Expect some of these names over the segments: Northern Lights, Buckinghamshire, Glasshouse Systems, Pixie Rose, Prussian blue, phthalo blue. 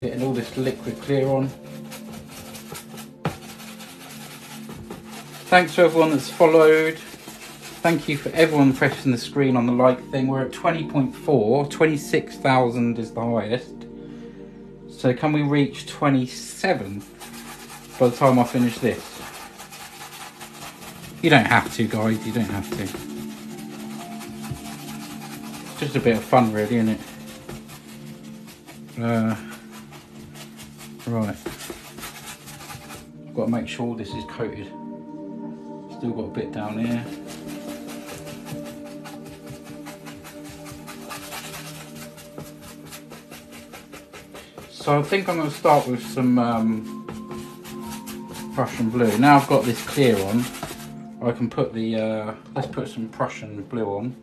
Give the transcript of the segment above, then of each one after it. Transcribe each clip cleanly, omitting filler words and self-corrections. Getting all this liquid clear on. Thanks to everyone that's followed. Thank you for everyone pressing the screen on the like thing. We're at 20.4, 26,000 is the highest. So can we reach 27 by the time I finish this? You don't have to, guys, you don't have to. Just a bit of fun really, isn't it? Right, I've got to make sure this is coated. Still got a bit down here. So I think I'm going to start with some Prussian blue. Now I've got this clear on, I can put the, let's put some Prussian blue on,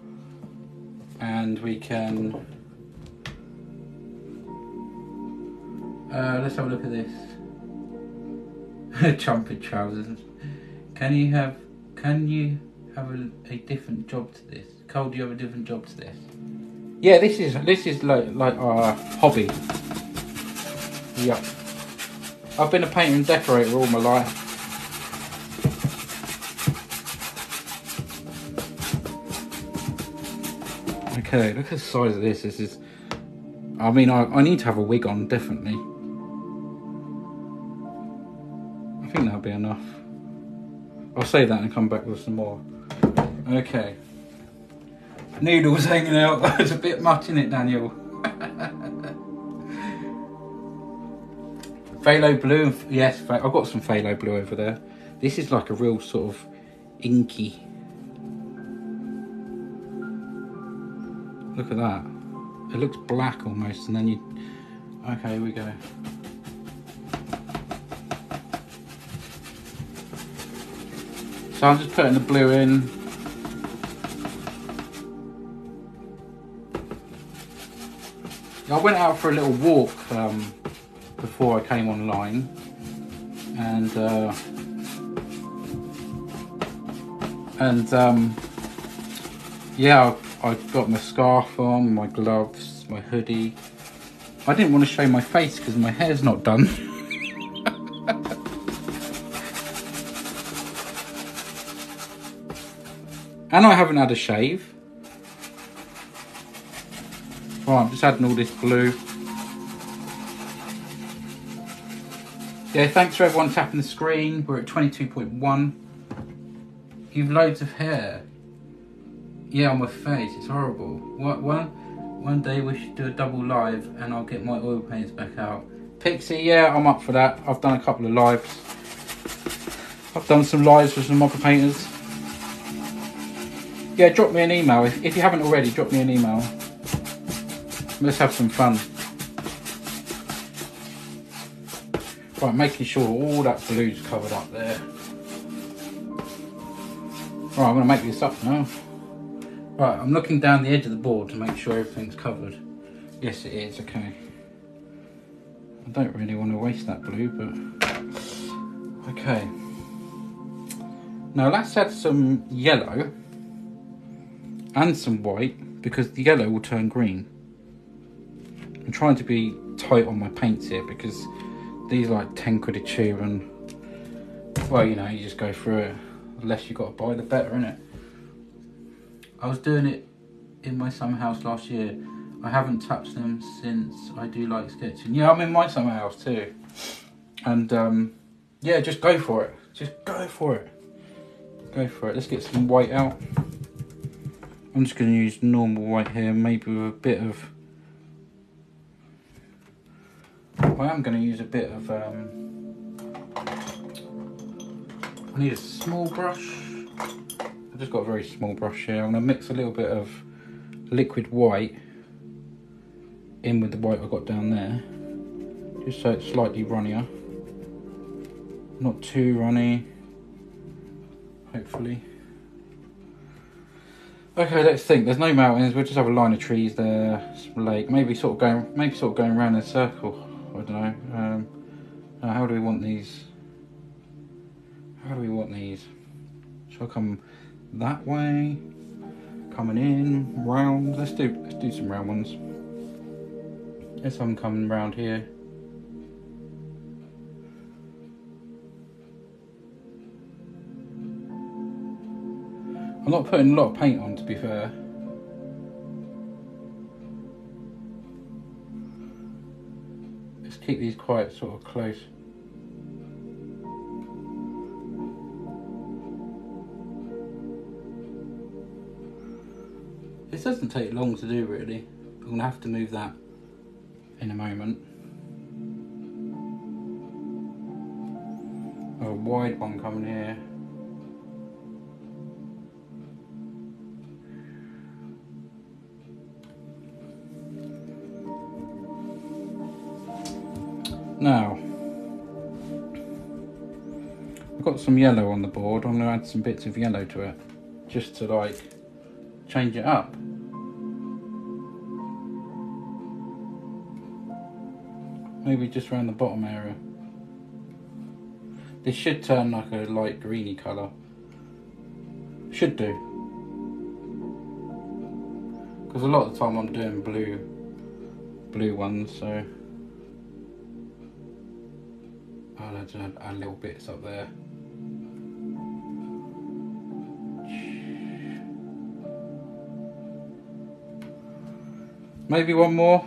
and we can let's have a look at this. Trumpet trousers. Can you have a different job to this? Cole, do you have a different job to this? Yeah, this is like our hobby. Yep. I've been a painter and decorator all my life. Okay, look at the size of this. This is, I mean, I need to have a wig on, definitely. I think that'll be enough. I'll save that and come back with some more. Okay. Noodles hanging out. It's a bit much, isn't it, Daniel? Phthalo blue. Yes, I've got some phthalo blue over there. This is like a real sort of inky. Look at that. It looks black almost, and then you... Okay, here we go. So I'm just putting the blue in. I went out for a little walk before I came online, and yeah, I've got my scarf on, my gloves, my hoodie. I didn't want to show my face because my hair's not done. And I haven't had a shave. Right, I'm just adding all this blue. Yeah, thanks for everyone tapping the screen. We're at 22.1. You've loads of hair. Yeah, on my face, it's horrible. One day we should do a double live and I'll get my oil paints back out. Pixie, yeah, I'm up for that. I've done a couple of lives. I've done some lives with some mopper painters. Yeah, drop me an email. If you haven't already, drop me an email. Let's have some fun. Right, making sure all that blue's covered up there. Right, I'm gonna make this up now. Right, I'm looking down the edge of the board to make sure everything's covered. Yes, it is, okay. I don't really want to waste that blue, but... Okay. Now let's add some yellow and some white, because the yellow will turn green. I'm trying to be tight on my paints here because these are like 10 quid a tube, and well, you know, you just go through it. The less you gotta buy, the better, innit? I was doing it in my summer house last year. I haven't touched them since. I do like sketching. Yeah, I'm in my summer house too. And yeah, just go for it. Just go for it. Go for it. Let's get some white out. I'm just going to use normal white here, maybe with a bit of... I am going to use a bit of... I need a small brush. I've just got a very small brush here. I'm going to mix a little bit of liquid white in with the white I got down there, just so it's slightly runnier. Not too runny, hopefully. Okay, let's think. There's no mountains. We'll just have a line of trees there, some lake. Maybe sort of going around in a circle. I don't know. How do we want these? How do we want these? Shall I come that way? Coming in round. Let's do some round ones. Let's have them coming round here. I'm not putting a lot of paint on, to be fair. Let's keep these quite sort of close. This doesn't take long to do, really. I'm gonna have to move that in a moment. A wide one coming here. Now, I've got some yellow on the board. I'm going to add some bits of yellow to it, just to like change it up. Maybe just around the bottom area. This should turn like a light greeny colour. Should do. Because a lot of the time I'm doing blue ones, so I'll add little bits up there. Maybe one more.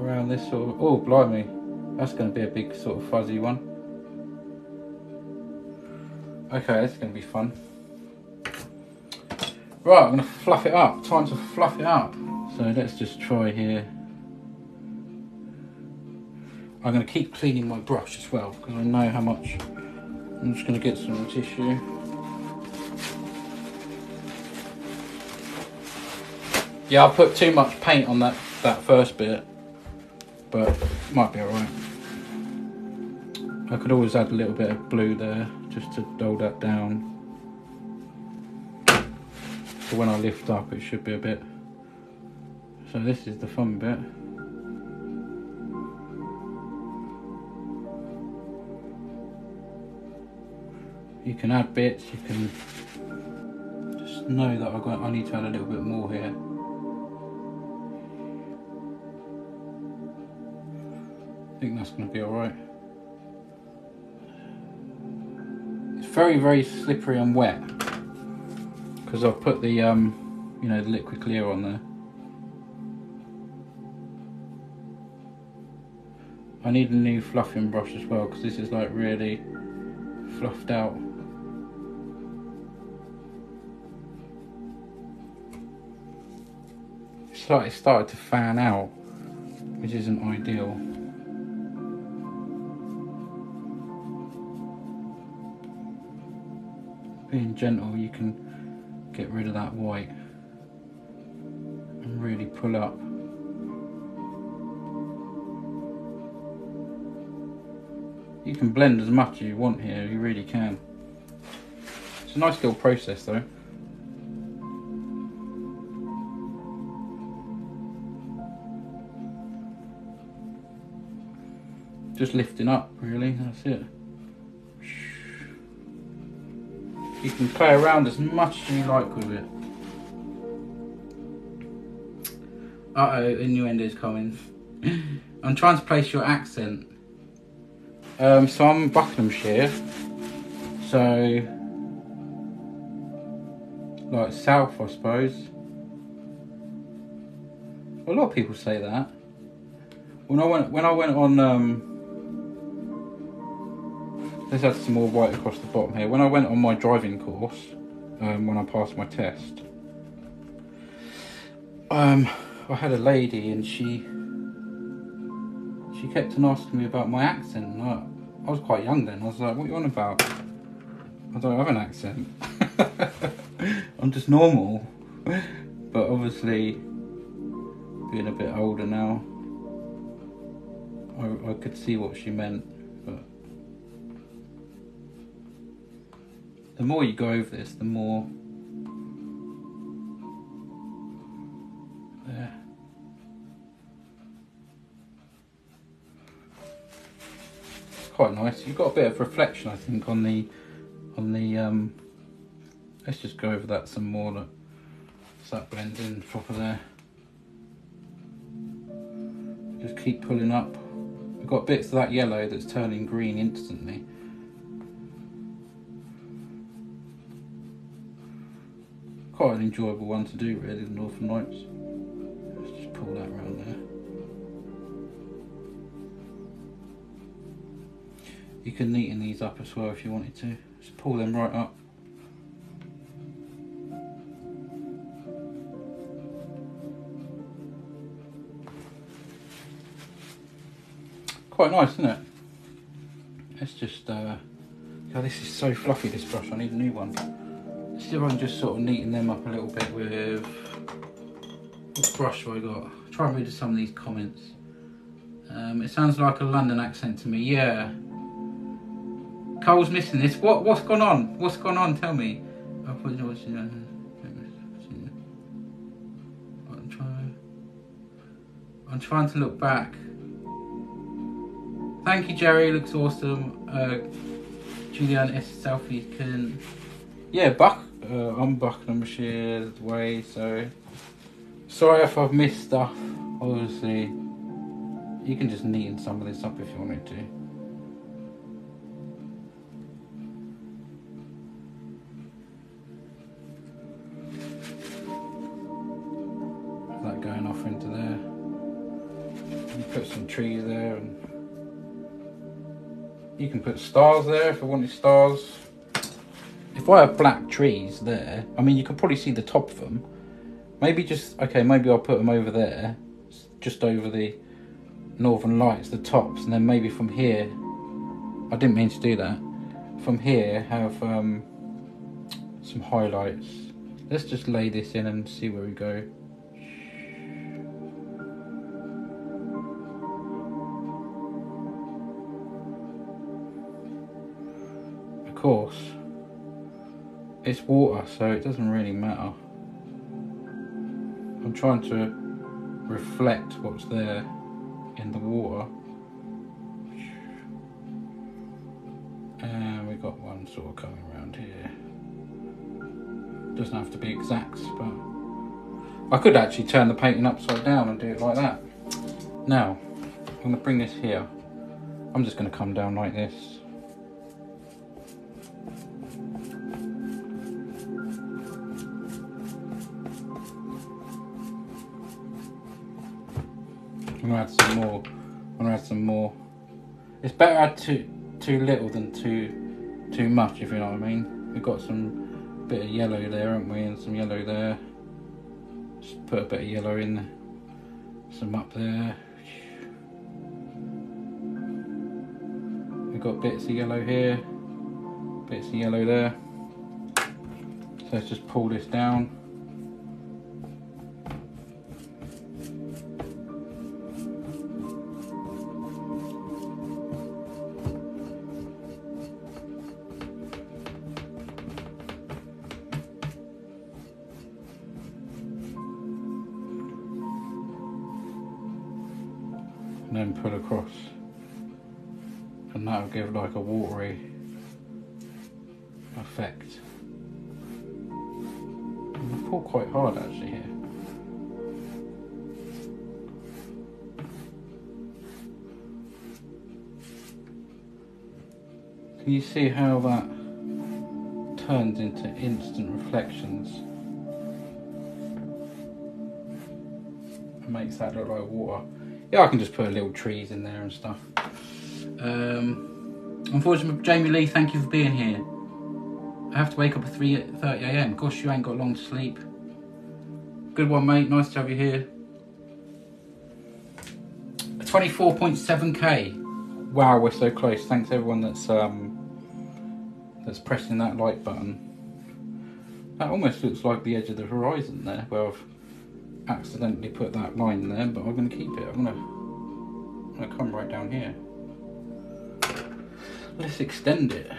Around this sort of, oh blimey, that's going to be a big sort of fuzzy one. Okay, that's going to be fun. Right, I'm going to fluff it up. Time to fluff it up. So let's just try here. I'm going to keep cleaning my brush as well because I know how much. I'm just going to get some tissue. Yeah, I put too much paint on that first bit, but it might be alright. I could always add a little bit of blue there just to dull that down. So when I lift up, it should be a bit. So this is the fun bit. You can add bits, you can just know that I need to add a little bit more here. I think that's going to be alright. It's very, very slippery and wet because I've put the, you know, the liquid clear on there. I need a new fluffing brush as well because this is like really fluffed out. It's like it started to fan out, which isn't ideal. Being gentle, you can get rid of that white and really pull up. You can blend as much as you want here, you really can. It's a nice little process though. Just lifting up really, that's it. You can play around as much as you like with it. Uh-oh, innuendo's coming. I'm trying to place your accent. So I'm Buckinghamshire, so like south I suppose. A lot of people say that. When I went on, let's add some more white across the bottom here. When I went on my driving course, when I passed my test, I had a lady and she kept on asking me about my accent, and I was quite young then. I was like, what are you on about? I don't have an accent. I'm just normal. But obviously, being a bit older now, I could see what she meant. But the more you go over this, the more. Quite nice. You've got a bit of reflection, I think, on the. Let's just go over that some more. Look, so that blends in proper there. Just keep pulling up. We've got bits of that yellow that's turning green instantly. Quite an enjoyable one to do really, the Northern Lights. Let's just pull that around there. You can neaten these up as well if you wanted to. Just pull them right up. Quite nice, isn't it? Let's just, God, this is so fluffy, this brush, I need a new one. See if I can just sort of neaten them up a little bit with, what brush have I got? Try and read some of these comments. It sounds like a London accent to me, yeah. Cole's missing this, what's gone on? What's gone on, tell me. I'm trying to look back. Thank you, Jerry, looks awesome. Julian S. Selfie can, yeah, Buck. I'm Buckinghamshire's way, so sorry if I've missed stuff. Obviously, you can just neaten some of this up if you wanted to. Is that going off into there? You put some trees there, and you can put stars there if I wanted stars. If I have black trees there, I mean, you could probably see the top of them. Maybe just, okay, maybe I'll put them over there, just over the Northern Lights, the tops, and then maybe from here, I didn't mean to do that. From here, have some highlights. Let's just lay this in and see where we go. Of course. It's water, so it doesn't really matter. I'm trying to reflect what's there in the water. And we've got one sort of coming around here. Doesn't have to be exact, but I could actually turn the painting upside down and do it like that. Now, I'm going to bring this here. I'm just going to come down like this. I'm gonna add some more. It's better to add too little than too much, if you know what I mean. We've got some bit of yellow there, haven't we? And some yellow there. Just put a bit of yellow in there. Some up there. We've got bits of yellow here. Bits of yellow there. So let's just pull this down. And then pull across, and that'll give like a watery effect. And pull quite hard actually here. Can you see how that turns into instant reflections? It makes that look like water. Yeah, I can just put little trees in there and stuff. Unfortunately, Jamie Lee, thank you for being here. I have to wake up at 3:30 AM. Gosh, you ain't got long to sleep. Good one, mate. Nice to have you here. 24.7K. Wow, we're so close. Thanks everyone that's pressing that like button. That almost looks like the edge of the horizon there, where I've accidentally put that line there, but I'm going to keep it. I'm going to come right down here. Let's extend it.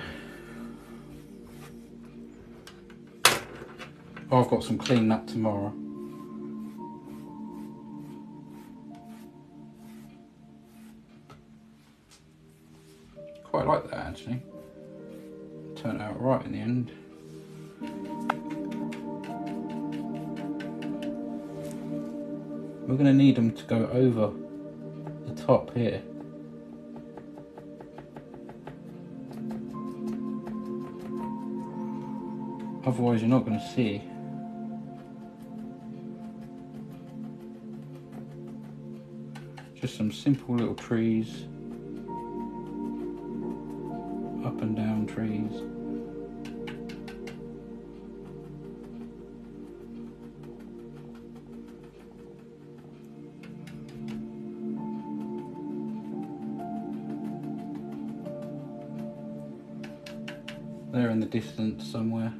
Oh, I've got some cleaning up tomorrow. Quite like that actually. Turned out right in the end. We're going to need them to go over the top here. otherwise you're not going to see. Just some simple little trees, up and down trees. They're in the distance somewhere,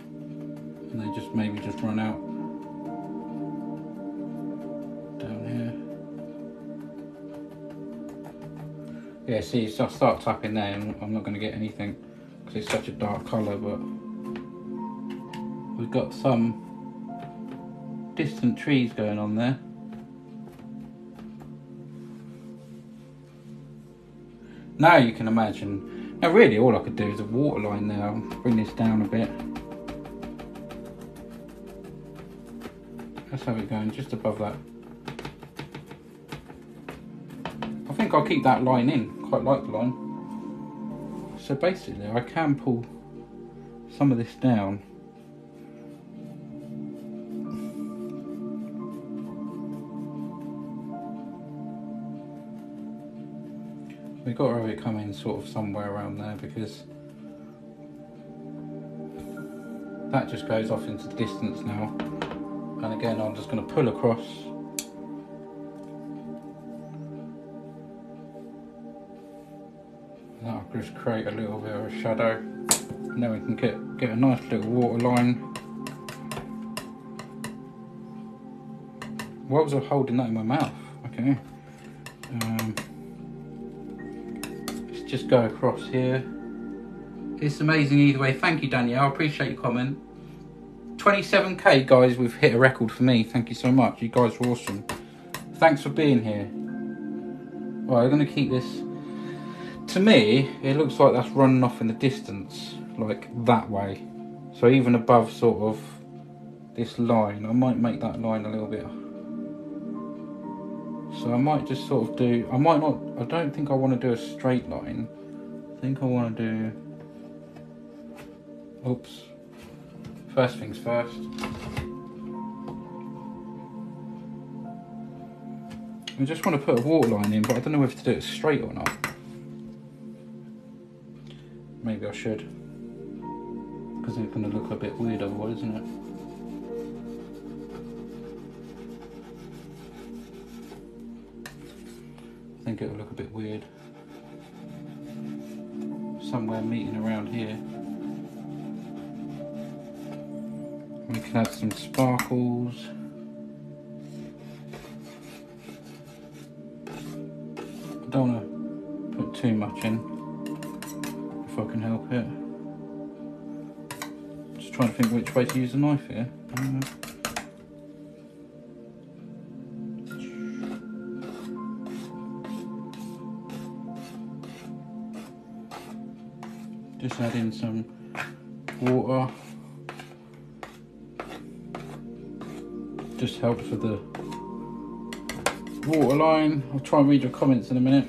and they just maybe just run out down here. Yeah, see, so I start tapping there and I'm not going to get anything because it's such a dark colour, but we've got some distant trees going on there. Now you can imagine. Now really all I could do is a water line there. I'll bring this down a bit. Let's have it going just above that. I think I'll keep that line in. Quite like the line. So basically I can pull some of this down. We've got to have it come in sort of somewhere around there, because that just goes off into the distance now. And again, I'm just going to pull across. That'll just create a little bit of a shadow. And then we can get a nice little water line. Why was I holding that in my mouth? Okay. Just go across here. It's amazing either way. Thank you, Danielle, I appreciate your comment. 27k guys, we've hit a record for me. Thank you so much, you guys are awesome. Thanks for being here. Right, I'm going to keep this. To me it looks like that's running off in the distance, like that way. So even above sort of this line, I might make that line a little bit. So I might just sort of do, I might not, I don't think I want to do a straight line. I think I want to do, oops, first things first. I just want to put a water line in, but I don't know if to do it straight or not. Maybe I should, because it's going to look a bit weird otherwise, isn't it? I think it'll look a bit weird. Somewhere meeting around here. We can add some sparkles. I don't want to put too much in, if I can help it. Just trying to think which way to use the knife here. Just add in some water. Just helps with the water line. I'll try and read your comments in a minute.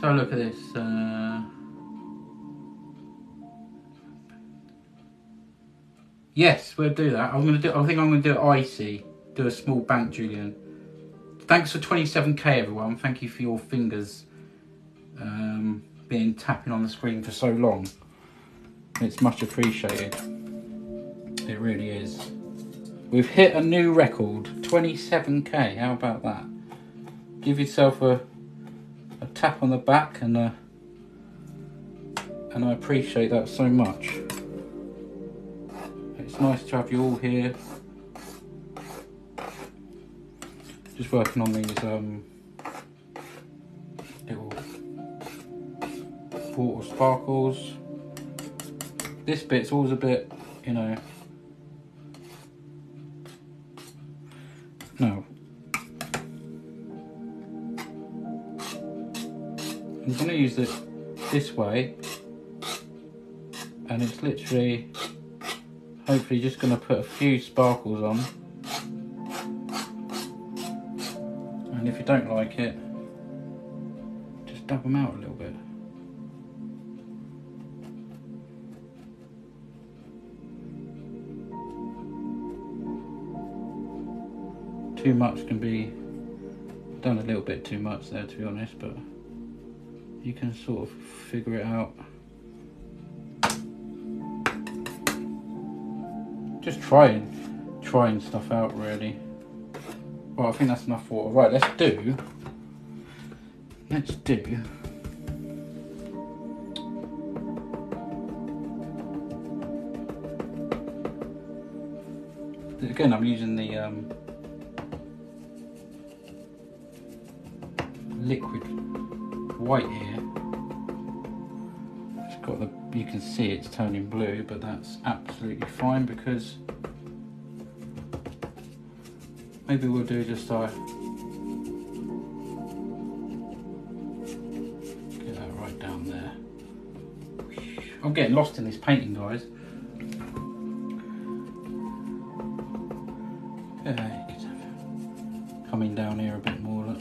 So look at this. Yes, we'll do that. I think I'm gonna do icy. Do a small bank, Julian. Thanks for 27k everyone, thank you for your fingers being tapping on the screen for so long. It's much appreciated, it really is. We've hit a new record, 27k, how about that? Give yourself a tap on the back, and I appreciate that so much. It's nice to have you all here. Just working on these little water sparkles. This bit's always a bit, you know. No. I'm going to use it this way, and it's literally, hopefully, just going to put a few sparkles on. and if you don't like it, just dab them out a little bit. Too much can be done, a little bit too much there, to be honest, but you can sort of figure it out. Just trying stuff out, really. Well, I think that's enough water. Right, let's do again. I'm using the liquid white here. It's got the, you can see it's turning blue, but that's absolutely fine, because maybe we'll do just get that right down there. I'm getting lost in this painting, guys. Yeah, coming down here a bit more. Look.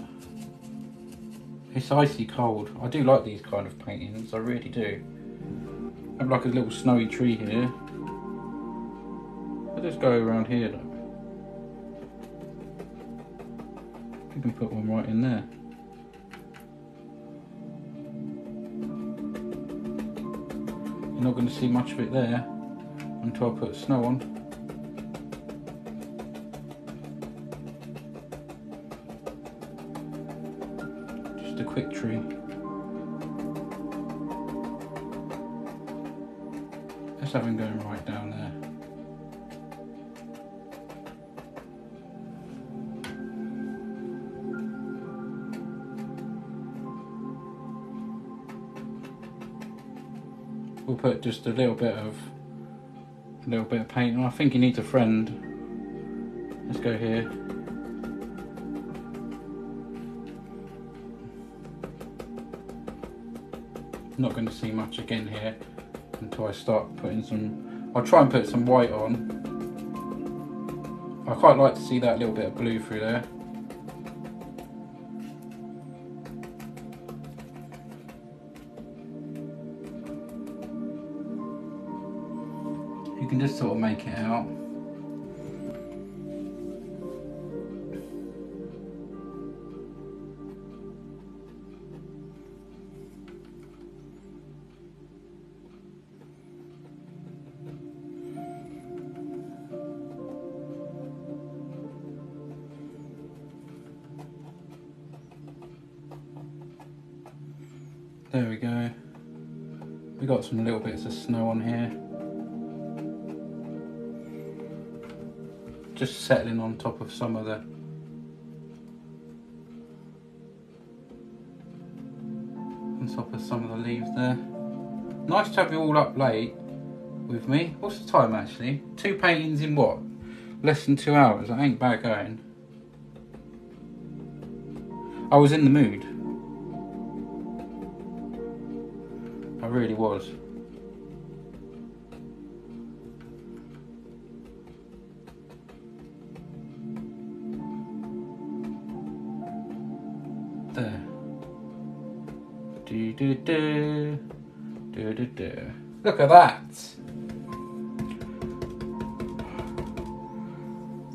It's icy cold. I do like these kind of paintings, I really do. I have like a little snowy tree here. I'll just go around here though. You can put one right in there. You're not going to see much of it there until I put snow on. Just a quick tree. Let's have him going right down there. We'll put just a little bit of paint on. I think he needs a friend. Let's go here. I'm not going to see much again here until I start putting some. I'll try and put some white on. I quite like to see that little bit of blue through there. You can just sort of make it out. There we go. We got some little bits of snow on here. Just settling on top of some of the leaves there. Nice to have you all up late with me. What's the time actually? 2 paintings in what? Less than 2 hours. I ain't bad going. I was in the mood. I really was. Look at that.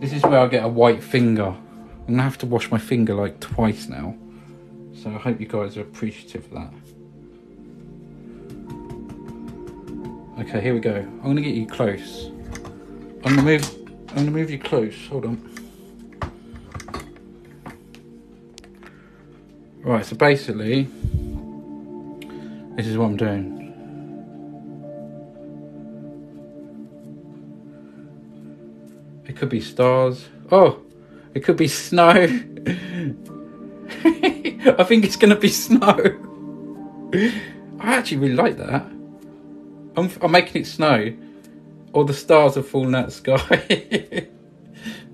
This is where I get a white finger. I'm gonna have to wash my finger like twice now. So I hope you guys are appreciative of that. Okay, here we go. I'm gonna get you close. I'm gonna move you close. Hold on. Right, so basically this is what I'm doing. It could be stars. Oh, it could be snow. I think it's going to be snow. I actually really like that. I'm making it snow. All the stars have fallen out of the sky.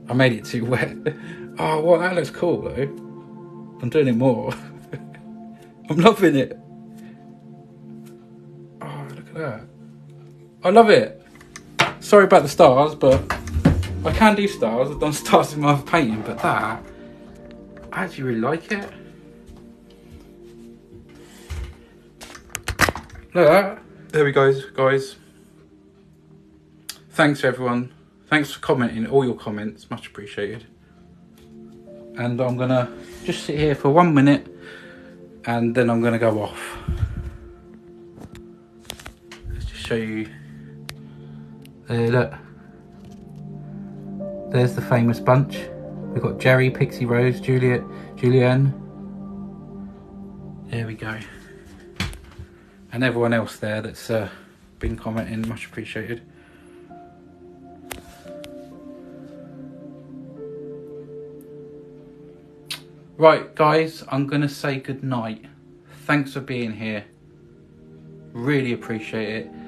I made it too wet. Oh, well, that looks cool, though. I'm doing it more. I'm loving it. Oh, look at that. I love it. Sorry about the stars, but I can do stars. I've done stars in my other painting, but that, I actually really like it. Look at that. There we go, guys. Thanks everyone. Thanks for commenting, all your comments, much appreciated. And I'm gonna just sit here for 1 minute and then I'm gonna go off. Let's just show you. There, look. There's the famous bunch. We've got Jerry, Pixie Rose, Juliet, Julianne. There we go. And everyone else there that's been commenting, much appreciated. Right, guys, I'm going to say goodnight. Thanks for being here. Really appreciate it.